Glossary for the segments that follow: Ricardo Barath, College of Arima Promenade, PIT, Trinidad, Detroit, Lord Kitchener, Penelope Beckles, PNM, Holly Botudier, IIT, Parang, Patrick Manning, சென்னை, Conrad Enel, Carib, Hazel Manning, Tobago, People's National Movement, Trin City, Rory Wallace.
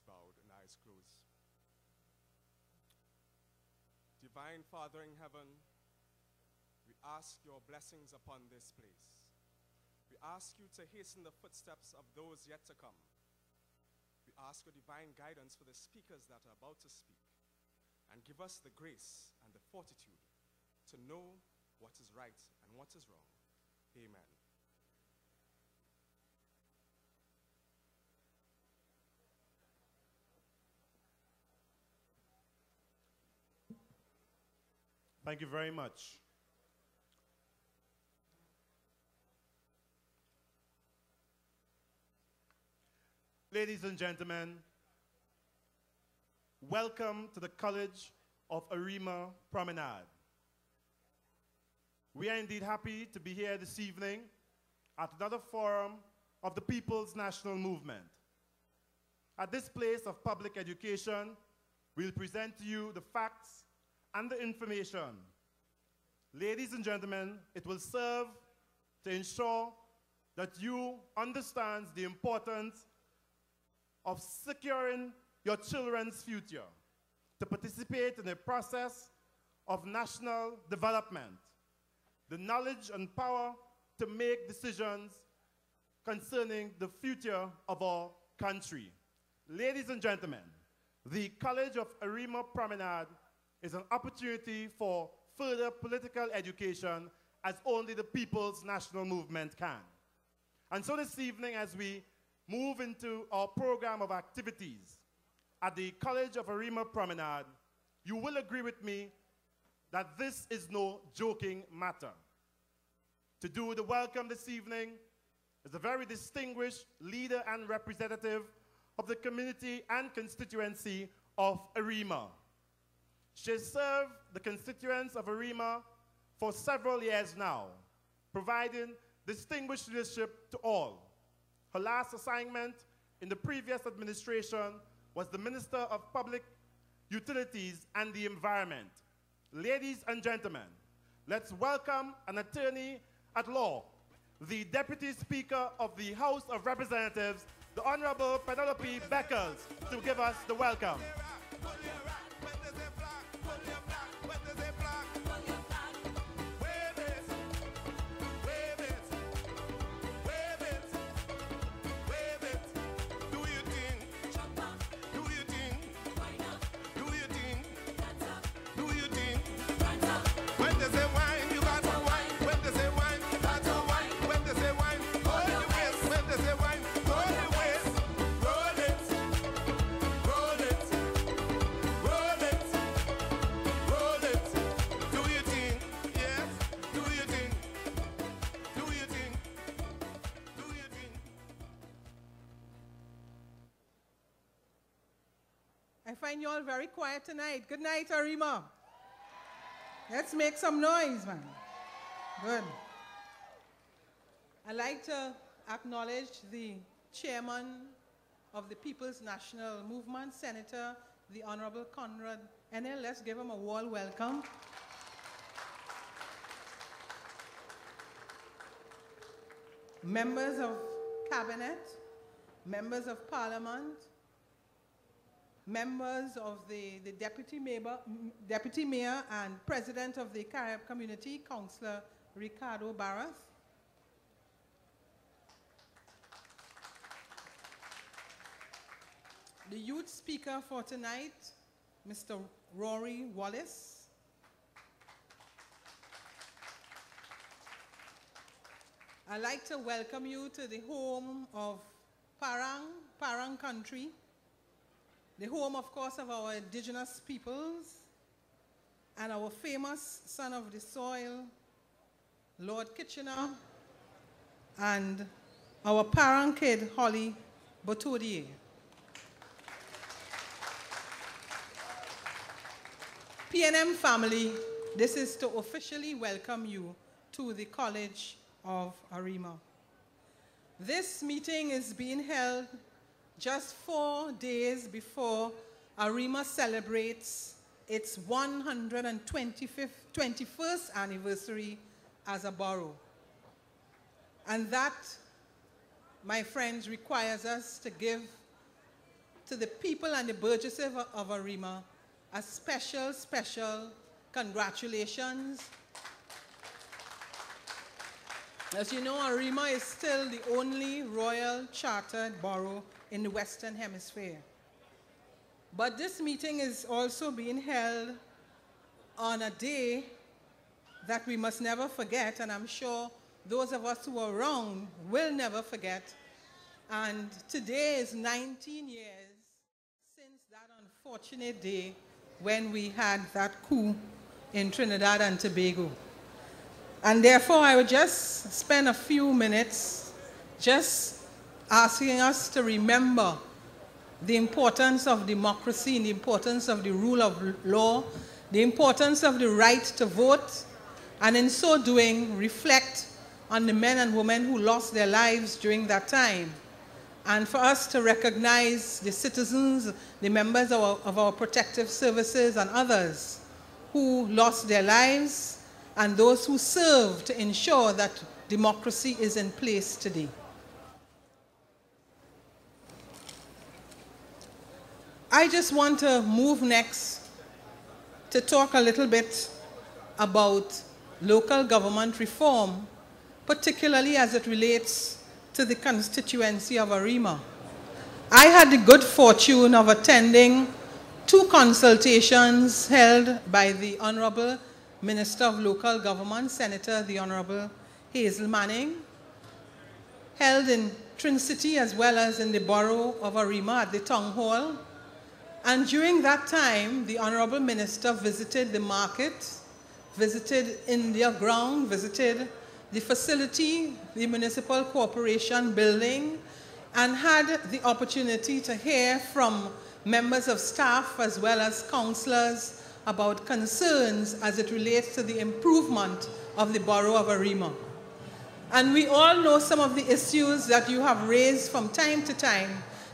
heads bowed and eyes closed. Divine Father in heaven, we ask your blessings upon this place. We ask you to hasten the footsteps of those yet to come. We ask your divine guidance for the speakers that are about to speak, and give us the grace and the fortitude to know what is right and what is wrong. Amen. Thank you very much. Ladies and gentlemen, welcome to the College of Arima Promenade. We are indeed happy to be here this evening at another forum of the People's National Movement. At this place of public education, we'll present to you the facts and the information. Ladies and gentlemen, it will serve to ensure that you understand the importance of securing your children's future, to participate in the process of national development, the knowledge and power to make decisions concerning the future of our country. Ladies and gentlemen, the College of Arima Promenade is an opportunity for further political education as only the People's National Movement can. And so this evening, as we move into our program of activities at the College of Arima Promenade, you will agree with me that this is no joking matter. To do the welcome this evening is a very distinguished leader and representative of the community and constituency of Arima. She has served the constituents of Arima for several years now, providing distinguished leadership to all. Her last assignment in the previous administration was the Minister of Public Utilities and the Environment. Ladies and gentlemen, let's welcome an attorney at law, the Deputy Speaker of the House of Representatives, the Honorable Penelope Beckles, to give us the welcome. You all very quiet tonight. Good night, Arima. Let's make some noise, man. Good. I'd like to acknowledge the chairman of the People's National Movement, Senator, the Honorable Conrad Enel. Let's give him a warm welcome. Members of Cabinet, members of Parliament, members of the Deputy Mayor and President of the Carib Community, Councillor Ricardo Barath. The youth speaker for tonight, Mr. Rory Wallace. I'd like to welcome you to the home of Parang Country, the home, of course, of our indigenous peoples and our famous son of the soil, Lord Kitchener, and our parent kid, Holly Botudier. PNM family, this is to officially welcome you to the College of Arima. This meeting is being held just 4 days before Arima celebrates its 121st anniversary as a borough. And that, my friends, requires us to give to the people and the burgesses of Arima, a special, special congratulations. As you know, Arima is still the only royal chartered borough in the Western Hemisphere. But this meeting is also being held on a day that we must never forget, and I'm sure those of us who are around will never forget. And today is 19 years since that unfortunate day when we had that coup in Trinidad and Tobago. And therefore, I would just spend a few minutes just asking us to remember the importance of democracy, the importance of the rule of law, the importance of the right to vote, and in so doing, reflect on the men and women who lost their lives during that time. And for us to recognize the citizens, the members of our protective services and others who lost their lives, and those who serve to ensure that democracy is in place today. I just want to move next to talk a little bit about local government reform, particularly as it relates to the constituency of Arima. I had the good fortune of attending two consultations held by the Honorable Minister of Local Government, Senator the Honorable Hazel Manning, held in Trin City as well as in the borough of Arima at the Town Hall. And during that time, the Honorable Minister visited the market, visited India Ground, visited the facility, the Municipal Corporation building, and had the opportunity to hear from members of staff as well as councillors about concerns as it relates to the improvement of the borough of Arima. And we all know some of the issues that you have raised from time to time,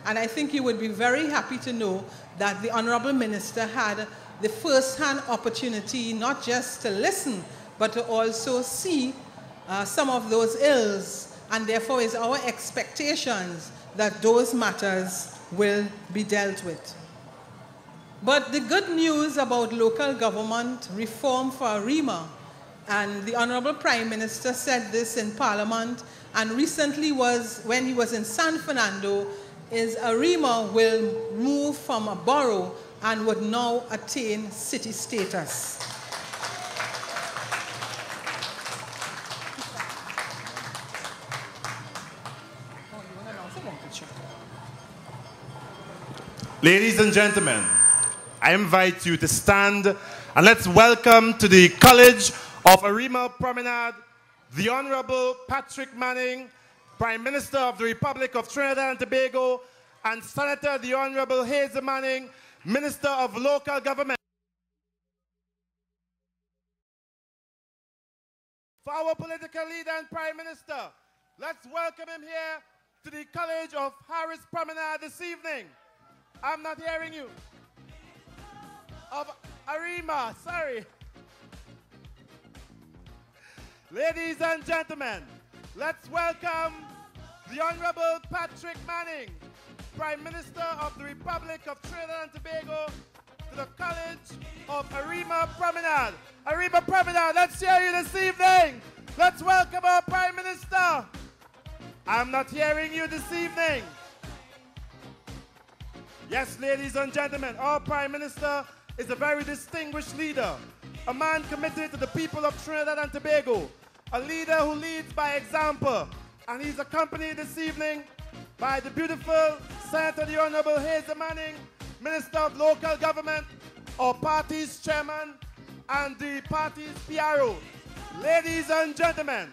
and I think you would be very happy to know that the Honorable Minister had the first-hand opportunity not just to listen, but to also see some of those ills, and therefore is our expectations that those matters will be dealt with. But the good news about local government reform for Arima, and the Honorable Prime Minister said this in Parliament, and recently was when he was in San Fernando, is Arima will move from a borough and would now attain city status. Ladies and gentlemen, I invite you to stand and let's welcome to the College of Arima Promenade, the Honorable Patrick Manning, Prime Minister of the Republic of Trinidad and Tobago, and Senator the Honorable Hazel Manning, Minister of Local Government. For our political leader and Prime Minister, let's welcome him here to the College of Harris Promenade this evening. I'm not hearing you. Of Arima, sorry. Ladies and gentlemen, let's welcome the Honorable Patrick Manning, Prime Minister of the Republic of Trinidad and Tobago, to the College of Arima Promenade. Arima Promenade, let's hear you this evening. Let's welcome our Prime Minister. I'm not hearing you this evening. Yes, ladies and gentlemen, our Prime Minister is a very distinguished leader, a man committed to the people of Trinidad and Tobago, a leader who leads by example, and he's accompanied this evening by the beautiful Senator the Honorable Hazel Manning, Minister of Local Government, our party's chairman, and the party's PRO. Ladies and gentlemen,